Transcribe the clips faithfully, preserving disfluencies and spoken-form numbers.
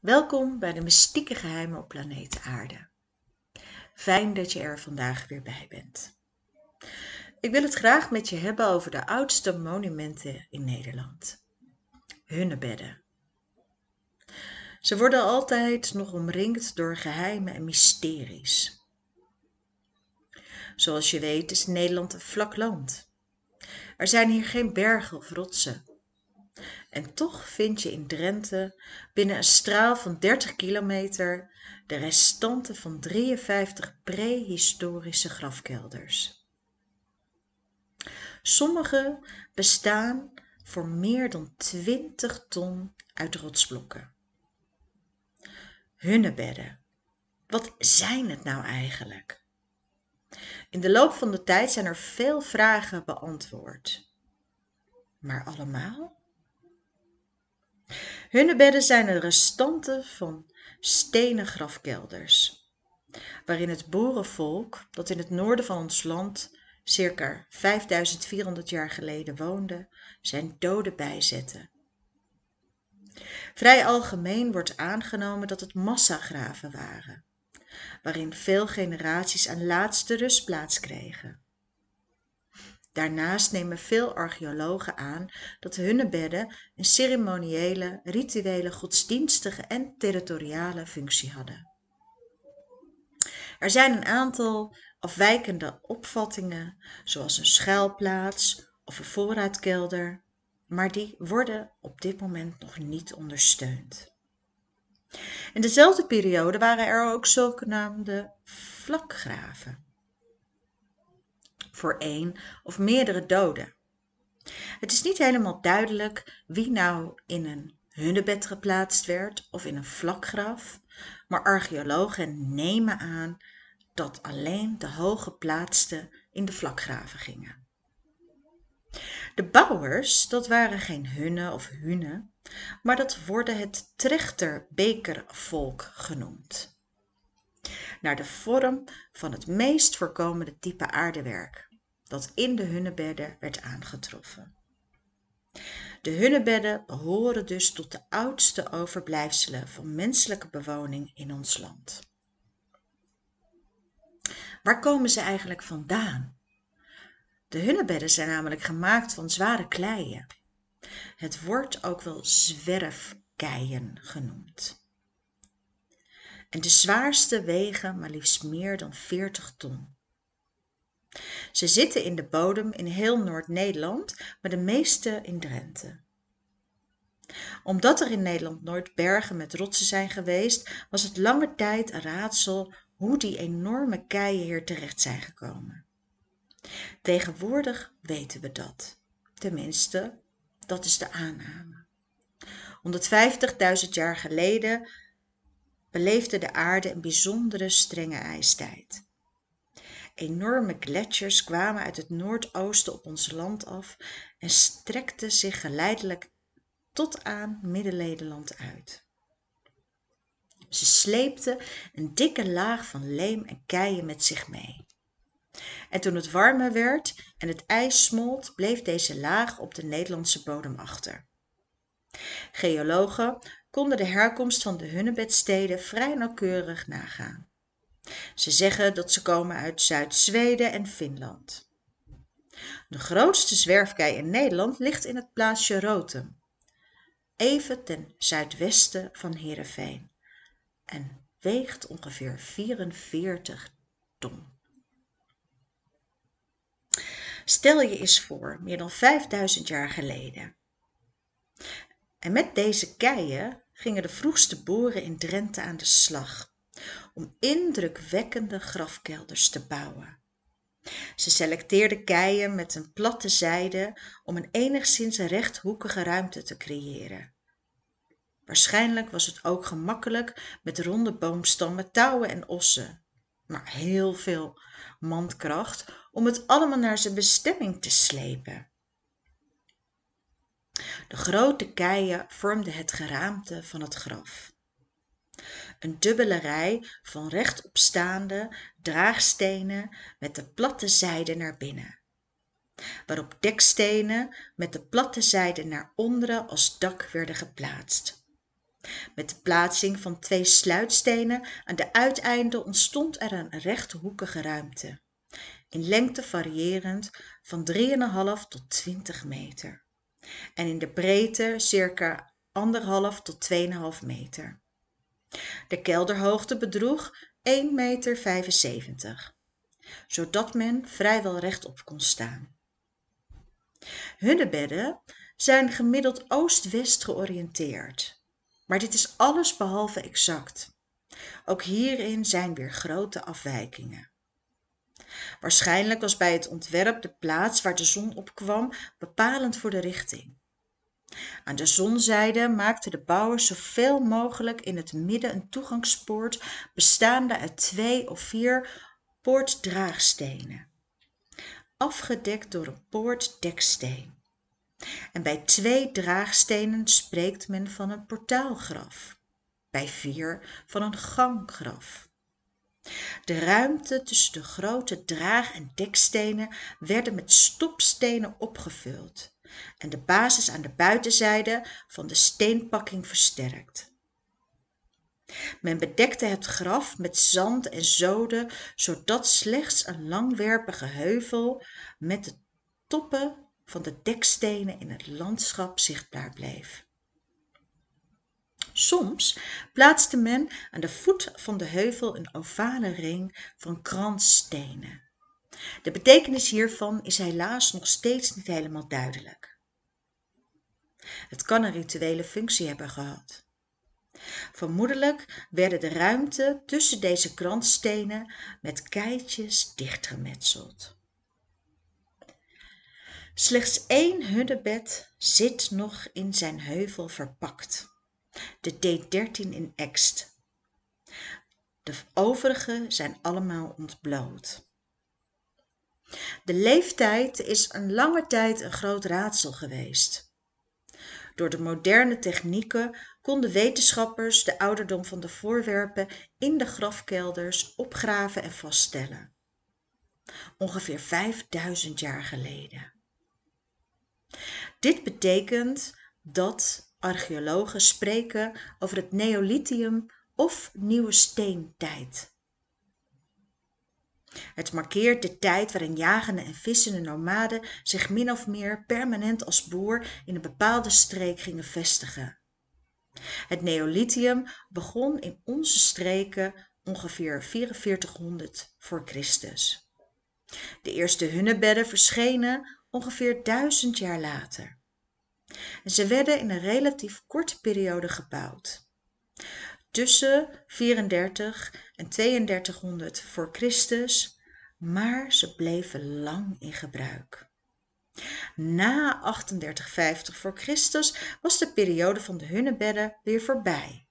Welkom bij de mystieke geheimen op planeet Aarde. Fijn dat je er vandaag weer bij bent. Ik wil het graag met je hebben over de oudste monumenten in Nederland. Hunnebedden. Ze worden altijd nog omringd door geheimen en mysteries. Zoals je weet is Nederland een vlak land. Er zijn hier geen bergen of rotsen. En toch vind je in Drenthe binnen een straal van dertig kilometer de restanten van drieënvijftig prehistorische grafkelders. Sommige bestaan voor meer dan twintig ton uit rotsblokken. Hunnebedden. Wat zijn het nou eigenlijk? In de loop van de tijd zijn er veel vragen beantwoord. Maar allemaal? Hunnebedden zijn de restanten van stenen grafkelders, waarin het boerenvolk dat in het noorden van ons land circa vijfduizend vierhonderd jaar geleden woonde, zijn doden bijzette. Vrij algemeen wordt aangenomen dat het massagraven waren, waarin veel generaties een laatste rustplaats kregen. Daarnaast nemen veel archeologen aan dat hunnebedden een ceremoniële, rituele, godsdienstige en territoriale functie hadden. Er zijn een aantal afwijkende opvattingen, zoals een schuilplaats of een voorraadkelder, maar die worden op dit moment nog niet ondersteund. In dezelfde periode waren er ook zogenaamde vlakgraven voor één of meerdere doden. Het is niet helemaal duidelijk wie nou in een hunnebed geplaatst werd of in een vlakgraf, maar archeologen nemen aan dat alleen de hooggeplaatsten in de vlakgraven gingen. De bouwers, dat waren geen hunnen of hunen, maar dat worden het Trechterbekervolk genoemd, naar de vorm van het meest voorkomende type aardewerk dat in de hunnebedden werd aangetroffen. De hunnebedden behoren dus tot de oudste overblijfselen van menselijke bewoning in ons land. Waar komen ze eigenlijk vandaan? De hunnebedden zijn namelijk gemaakt van zware kleien. Het wordt ook wel zwerfkeien genoemd. En de zwaarste wegen maar liefst meer dan veertig ton. Ze zitten in de bodem in heel Noord-Nederland, maar de meeste in Drenthe. Omdat er in Nederland nooit bergen met rotsen zijn geweest, was het lange tijd een raadsel hoe die enorme keien hier terecht zijn gekomen. Tegenwoordig weten we dat. Tenminste, dat is de aanname. honderdvijftigduizend jaar geleden beleefde de aarde een bijzondere strenge ijstijd. Enorme gletsjers kwamen uit het noordoosten op ons land af en strekten zich geleidelijk tot aan Midden-Nederland uit. Ze sleepten een dikke laag van leem en keien met zich mee. En toen het warmer werd en het ijs smolt, bleef deze laag op de Nederlandse bodem achter. Geologen konden de herkomst van de hunnebedsteden vrij nauwkeurig nagaan. Ze zeggen dat ze komen uit Zuid-Zweden en Finland. De grootste zwerfkei in Nederland ligt in het plaatsje Rotem, even ten zuidwesten van Heerenveen, en weegt ongeveer vierenveertig ton. Stel je eens voor, meer dan vijfduizend jaar geleden. En met deze keien gingen de vroegste boeren in Drenthe aan de slag om indrukwekkende grafkelders te bouwen. Ze selecteerden keien met een platte zijde om een enigszins rechthoekige ruimte te creëren. Waarschijnlijk was het ook gemakkelijk met ronde boomstammen, touwen en ossen, maar heel veel mankracht om het allemaal naar zijn bestemming te slepen. De grote keien vormden het geraamte van het graf. Een dubbele rij van rechtopstaande draagstenen met de platte zijde naar binnen, waarop dekstenen met de platte zijde naar onderen als dak werden geplaatst. Met de plaatsing van twee sluitstenen aan de uiteinden ontstond er een rechthoekige ruimte, in lengte variërend van drie komma vijf tot twintig meter en in de breedte circa anderhalf tot twee komma vijf meter. De kelderhoogte bedroeg één komma vijfenzeventig meter, zodat men vrijwel rechtop kon staan. Hunnebedden zijn gemiddeld oost-west georiënteerd, maar dit is alles behalve exact. Ook hierin zijn weer grote afwijkingen. Waarschijnlijk was bij het ontwerp de plaats waar de zon opkwam bepalend voor de richting. Aan de zonzijde maakten de bouwers zoveel mogelijk in het midden een toegangspoort bestaande uit twee of vier poortdraagstenen, afgedekt door een poortdeksteen. En bij twee draagstenen spreekt men van een portaalgraf, bij vier van een ganggraf. De ruimte tussen de grote draag- en dekstenen werden met stopstenen opgevuld en de basis aan de buitenzijde van de steenpakking versterkt. Men bedekte het graf met zand en zoden, zodat slechts een langwerpige heuvel met de toppen van de dekstenen in het landschap zichtbaar bleef. Soms plaatste men aan de voet van de heuvel een ovale ring van kransstenen. De betekenis hiervan is helaas nog steeds niet helemaal duidelijk. Het kan een rituele functie hebben gehad. Vermoedelijk werden de ruimte tussen deze kransstenen met keitjes dichtgemetseld. Slechts één hunnebed zit nog in zijn heuvel verpakt, de D dertien in Ekst. De overige zijn allemaal ontbloot. De leeftijd is een lange tijd een groot raadsel geweest. Door de moderne technieken konden wetenschappers de ouderdom van de voorwerpen in de grafkelders opgraven en vaststellen. Ongeveer vijfduizend jaar geleden. Dit betekent dat archeologen spreken over het Neolithicum of Nieuwe Steentijd. Het markeert de tijd waarin jagende en vissende nomaden zich min of meer permanent als boer in een bepaalde streek gingen vestigen. Het Neolithicum begon in onze streken ongeveer vierenveertighonderd voor Christus. De eerste hunnebedden verschenen ongeveer duizend jaar later. En ze werden in een relatief korte periode gebouwd. Tussen vierendertig en tweeëndertighonderd voor Christus, maar ze bleven lang in gebruik. Na achtendertig vijftig voor Christus was de periode van de hunnebedden weer voorbij.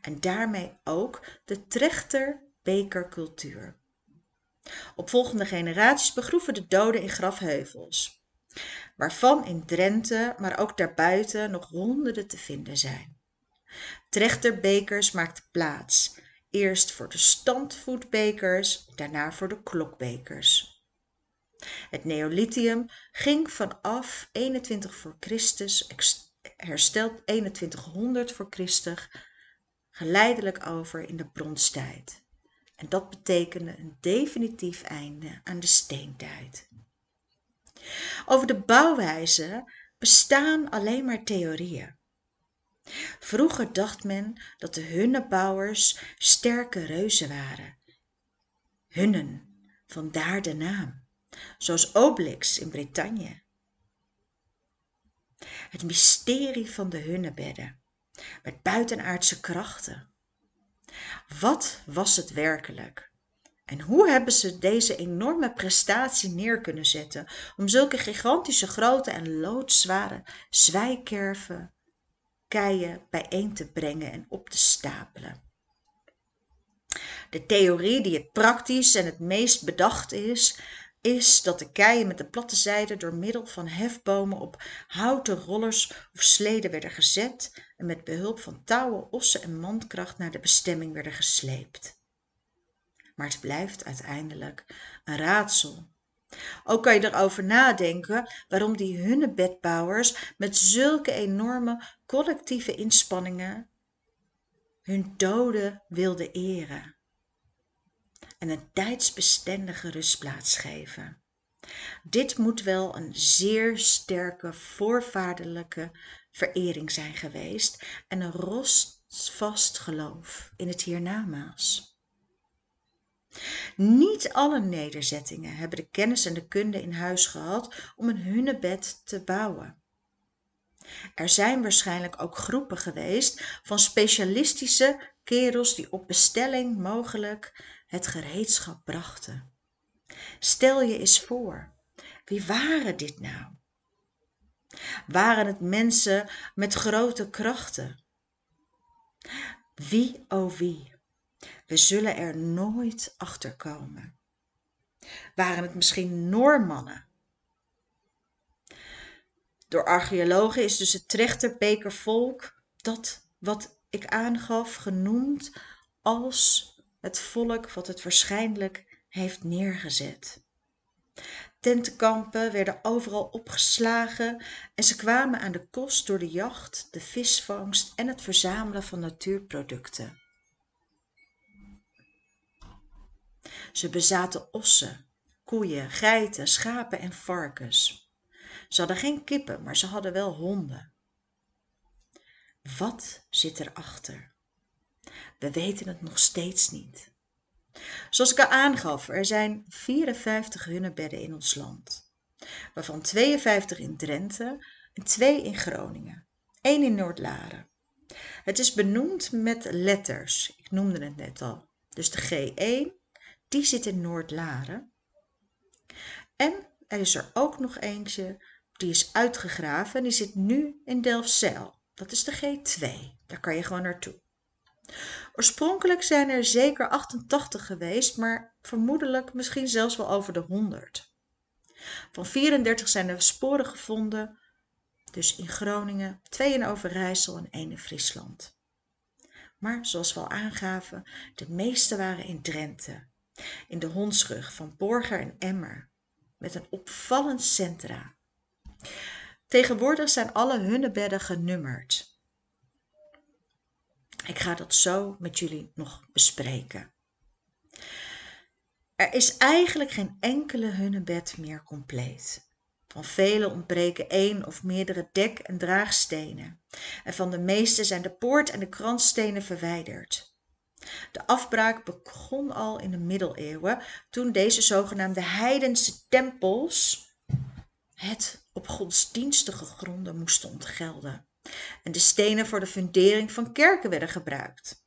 En daarmee ook de Trechterbekercultuur. Opvolgende generaties begroeven de doden in grafheuvels, waarvan in Drenthe, maar ook daarbuiten nog honderden te vinden zijn. Trechterbekers maakten plaats, eerst voor de standvoetbekers, daarna voor de klokbekers. Het Neolithicum ging vanaf eenentwintig voor Christus, hersteld eenentwintighonderd voor Christus, geleidelijk over in de Bronstijd. En dat betekende een definitief einde aan de Steentijd. Over de bouwwijze bestaan alleen maar theorieën. Vroeger dacht men dat de hunnebouwers sterke reuzen waren. Hunnen, vandaar de naam, zoals Obelix in Bretagne. Het mysterie van de hunnebedden, met buitenaardse krachten. Wat was het werkelijk? En hoe hebben ze deze enorme prestatie neer kunnen zetten om zulke gigantische grote en loodzware zwijkerven keien bijeen te brengen en op te stapelen? De theorie die het praktisch en het meest bedacht is, is dat de keien met de platte zijde door middel van hefbomen op houten rollers of sleden werden gezet en met behulp van touwen, ossen en mandkracht naar de bestemming werden gesleept. Maar het blijft uiteindelijk een raadsel. Ook kan je erover nadenken waarom die hunnebedbouwers met zulke enorme collectieve inspanningen hun doden wilde eren en een tijdsbestendige rustplaats geven. Dit moet wel een zeer sterke voorvaderlijke verering zijn geweest en een rotsvast geloof in het hiernamaals. Niet alle nederzettingen hebben de kennis en de kunde in huis gehad om een hunnebed te bouwen. Er zijn waarschijnlijk ook groepen geweest van specialistische kerels die op bestelling mogelijk het gereedschap brachten. Stel je eens voor, wie waren dit nou? Waren het mensen met grote krachten? Wie oh wie, we zullen er nooit achter komen. Waren het misschien Noormannen? Door archeologen is dus het Trechterbekervolk, dat wat ik aangaf, genoemd als het volk wat het waarschijnlijk heeft neergezet. Tentenkampen werden overal opgeslagen en ze kwamen aan de kost door de jacht, de visvangst en het verzamelen van natuurproducten. Ze bezaten ossen, koeien, geiten, schapen en varkens. Ze hadden geen kippen, maar ze hadden wel honden. Wat zit erachter? We weten het nog steeds niet. Zoals ik al aangaf, er zijn vierenvijftig hunnebedden in ons land. Waarvan tweeënvijftig in Drenthe en twee in Groningen. één in Noordlaren. Het is benoemd met letters. Ik noemde het net al. Dus de G één, die zit in Noordlaren. En er is er ook nog eentje, die is uitgegraven en die zit nu in Delfzijl. Dat is de G twee, daar kan je gewoon naartoe. Oorspronkelijk zijn er zeker achtentachtig geweest, maar vermoedelijk misschien zelfs wel over de honderd. Van vierendertig zijn er sporen gevonden, dus in Groningen, twee in Overijssel en één in Friesland. Maar zoals we al aangaven, de meeste waren in Drenthe, in de hondsrug van Borger en Emmer, met een opvallend centra. Tegenwoordig zijn alle hunnebedden genummerd. Ik ga dat zo met jullie nog bespreken. Er is eigenlijk geen enkele hunnebed meer compleet. Van vele ontbreken één of meerdere dek- en draagstenen. En van de meeste zijn de poort- en de kransstenen verwijderd. De afbraak begon al in de middeleeuwen, toen deze zogenaamde heidense tempels het op godsdienstige gronden moesten ontgelden en de stenen voor de fundering van kerken werden gebruikt.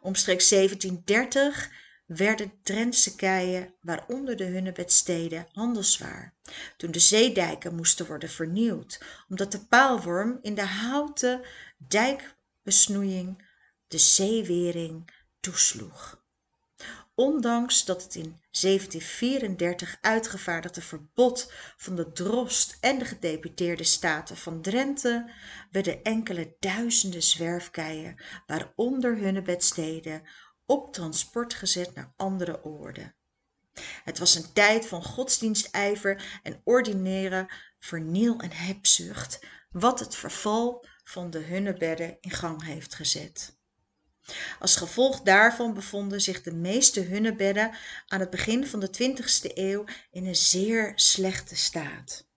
Omstreeks zeventiendertig werden Drentse keien, waaronder de hunnebedsteden, handelswaar, toen de zeedijken moesten worden vernieuwd, omdat de paalworm in de houten dijkbesnoeiing de zeewering toesloeg. Ondanks dat het in zeventien vierendertig uitgevaardigde verbod van de drost en de gedeputeerde staten van Drenthe, werden enkele duizenden zwerfkeien, waaronder hunnebedsteden, op transport gezet naar andere oorden. Het was een tijd van godsdienstijver en ordinaire verniel en hebzucht, wat het verval van de hunnebedden in gang heeft gezet. Als gevolg daarvan bevonden zich de meeste hunnebedden aan het begin van de twintigste eeuw in een zeer slechte staat.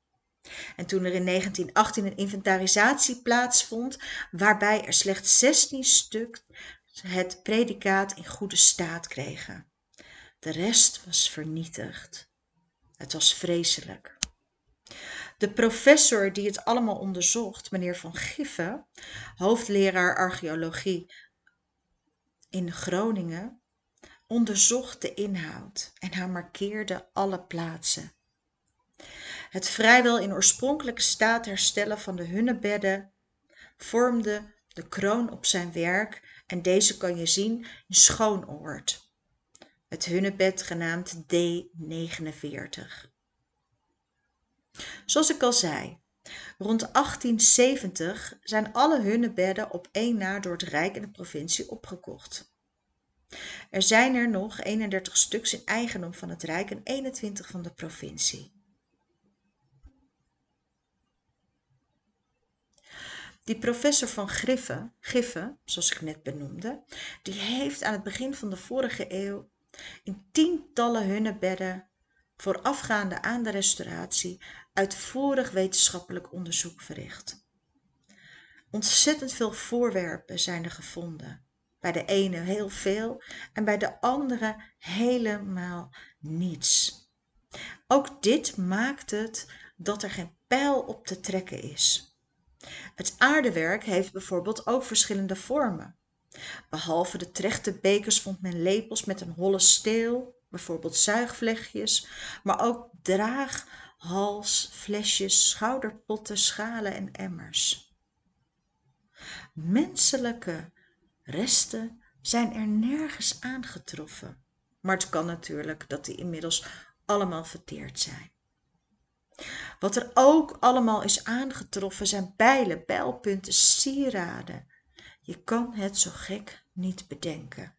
En toen er in negentien achttien een inventarisatie plaatsvond, waarbij er slechts zestien stuk het predicaat in goede staat kregen. De rest was vernietigd. Het was vreselijk. De professor die het allemaal onderzocht, meneer Van Giffen, hoofdleraar archeologie in Groningen, onderzocht de inhoud en hij markeerde alle plaatsen. Het vrijwel in oorspronkelijke staat herstellen van de hunnebedden vormde de kroon op zijn werk en deze kan je zien in Schoonoord, het hunnebed genaamd D negenenveertig. Zoals ik al zei, rond achttienzeventig zijn alle hunnebedden op één na door het Rijk en de provincie opgekocht. Er zijn er nog eenendertig stuks in eigendom van het Rijk en eenentwintig van de provincie. Die professor Van Giffen, Giffen, zoals ik net benoemde, die heeft aan het begin van de vorige eeuw in tientallen hunnebedden voorafgaande aan de restauratie uitvoerig wetenschappelijk onderzoek verricht. Ontzettend veel voorwerpen zijn er gevonden. Bij de ene heel veel en bij de andere helemaal niets. Ook dit maakt het dat er geen pijl op te trekken is. Het aardewerk heeft bijvoorbeeld ook verschillende vormen. Behalve de trechtebekers vond men lepels met een holle steel, bijvoorbeeld zuigvlechtjes, maar ook draag, hals, flesjes, schouderpotten, schalen en emmers. Menselijke resten zijn er nergens aangetroffen, maar het kan natuurlijk dat die inmiddels allemaal verteerd zijn. Wat er ook allemaal is aangetroffen zijn bijlen, pijlpunten, sieraden. Je kan het zo gek niet bedenken.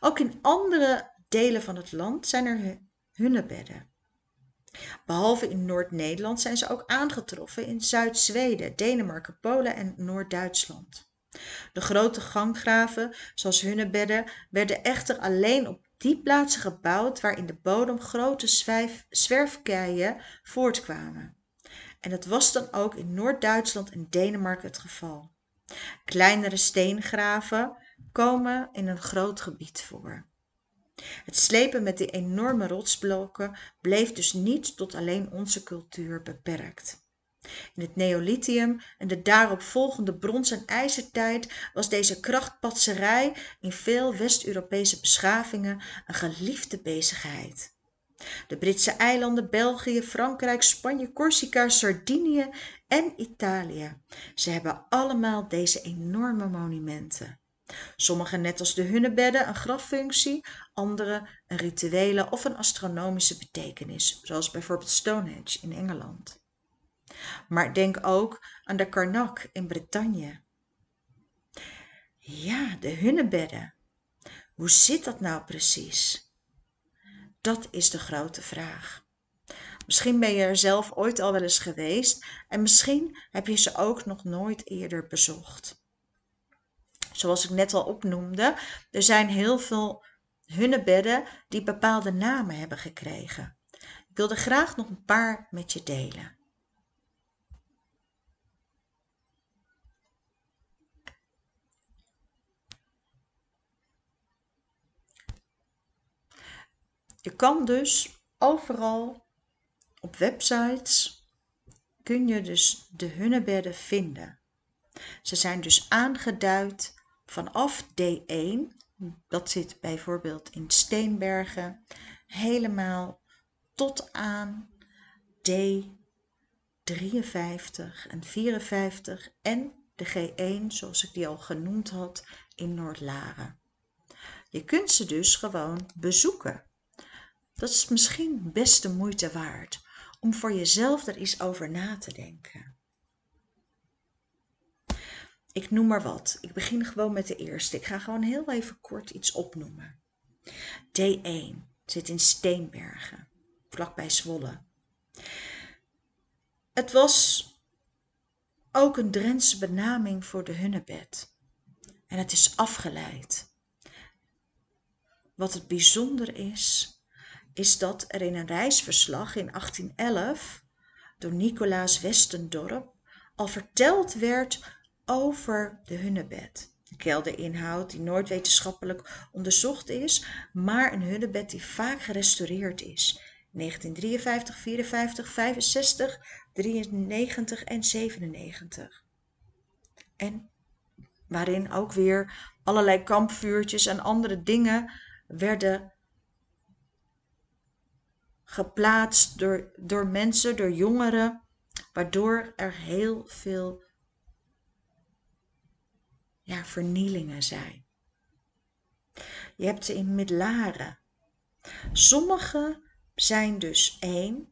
Ook in andere delen van het land zijn er hunnebedden. Behalve in Noord-Nederland zijn ze ook aangetroffen in Zuid-Zweden, Denemarken, Polen en Noord-Duitsland. De grote ganggraven, zoals hunnebedden, werden echter alleen op die plaatsen gebouwd waar in de bodem grote zwijf, zwerfkeien voortkwamen. En dat was dan ook in Noord-Duitsland en Denemarken het geval. Kleinere steengraven komen in een groot gebied voor. Het slepen met die enorme rotsblokken bleef dus niet tot alleen onze cultuur beperkt. In het Neolithicum en de daaropvolgende brons- en ijzertijd was deze krachtpatserij in veel West-Europese beschavingen een geliefde bezigheid. De Britse eilanden, België, Frankrijk, Spanje, Corsica, Sardinië en Italië. Ze hebben allemaal deze enorme monumenten. Sommige net als de hunnebedden een graffunctie, andere een rituele of een astronomische betekenis, zoals bijvoorbeeld Stonehenge in Engeland. Maar denk ook aan de Carnac in Bretagne. Ja, de hunnebedden. Hoe zit dat nou precies? Dat is de grote vraag. Misschien ben je er zelf ooit al wel eens geweest en misschien heb je ze ook nog nooit eerder bezocht. Zoals ik net al opnoemde, er zijn heel veel hunnebedden die bepaalde namen hebben gekregen. Ik wil er graag nog een paar met je delen. Je kan dus overal op websites kun je dus de hunnebedden vinden. Ze zijn dus aangeduid vanaf D één, dat zit bijvoorbeeld in Steenbergen, helemaal tot aan D drieënvijftig en vierenvijftig en de G één, zoals ik die al genoemd had, in Noordlaren. Je kunt ze dus gewoon bezoeken. Dat is misschien best de moeite waard om voor jezelf er eens over na te denken. Ik noem maar wat. Ik begin gewoon met de eerste. Ik ga gewoon heel even kort iets opnoemen. D één zit in Steenbergen, vlakbij Zwolle. Het was ook een Drentse benaming voor de hunnebed. En het is afgeleid. Wat het bijzonder is, is dat er in een reisverslag in achttien elf door Nicolaas Westendorp al verteld werd over de hunnebed. Een kelderinhoud die nooit wetenschappelijk onderzocht is, maar een hunnebed die vaak gerestaureerd is. negentien drieënvijftig, vierenvijftig, vijfenzestig, drieënnegentig en zevenennegentig. En waarin ook weer allerlei kampvuurtjes en andere dingen werden geplaatst door, door mensen, door jongeren, waardoor er heel veel ja, vernielingen zijn. Je hebt ze in Midlaren. Sommige zijn dus één,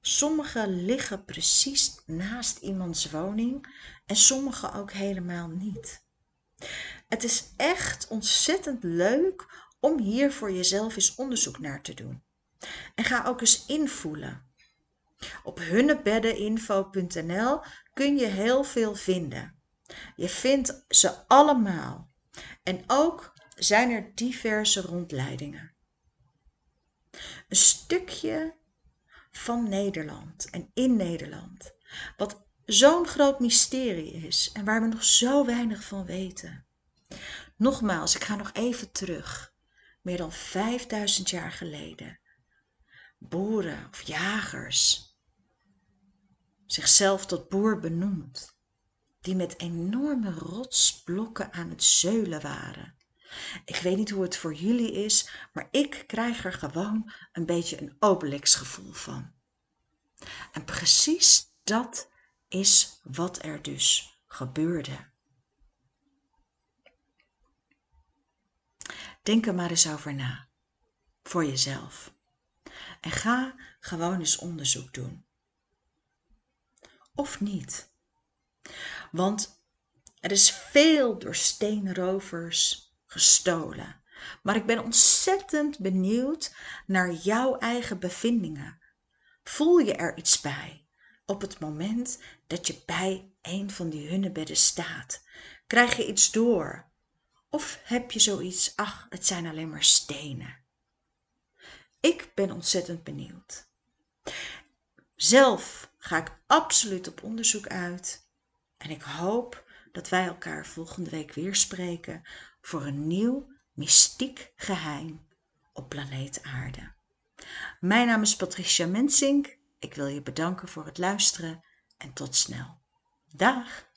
sommige liggen precies naast iemands woning en sommige ook helemaal niet. Het is echt ontzettend leuk om hier voor jezelf eens onderzoek naar te doen. En ga ook eens invoelen. Op hunnebeddeninfo punt n l kun je heel veel vinden. Je vindt ze allemaal. En ook zijn er diverse rondleidingen. Een stukje van Nederland en in Nederland, wat zo'n groot mysterie is en waar we nog zo weinig van weten. Nogmaals, ik ga nog even terug. Meer dan vijfduizend jaar geleden. Boeren of jagers, zichzelf tot boer benoemd, die met enorme rotsblokken aan het zeulen waren. Ik weet niet hoe het voor jullie is, maar ik krijg er gewoon een beetje een Obelix gevoel van. En precies dat is wat er dus gebeurde. Denk er maar eens over na, voor jezelf. En ga gewoon eens onderzoek doen. Of niet. Want er is veel door steenrovers gestolen. Maar ik ben ontzettend benieuwd naar jouw eigen bevindingen. Voel je er iets bij? Op het moment dat je bij een van die hunnebedden staat, krijg je iets door? Of heb je zoiets, ach, het zijn alleen maar stenen? Ik ben ontzettend benieuwd. Zelf ga ik absoluut op onderzoek uit. En ik hoop dat wij elkaar volgende week weer spreken voor een nieuw mystiek geheim op planeet Aarde. Mijn naam is Patricia Mensink. Ik wil je bedanken voor het luisteren en tot snel. Dag!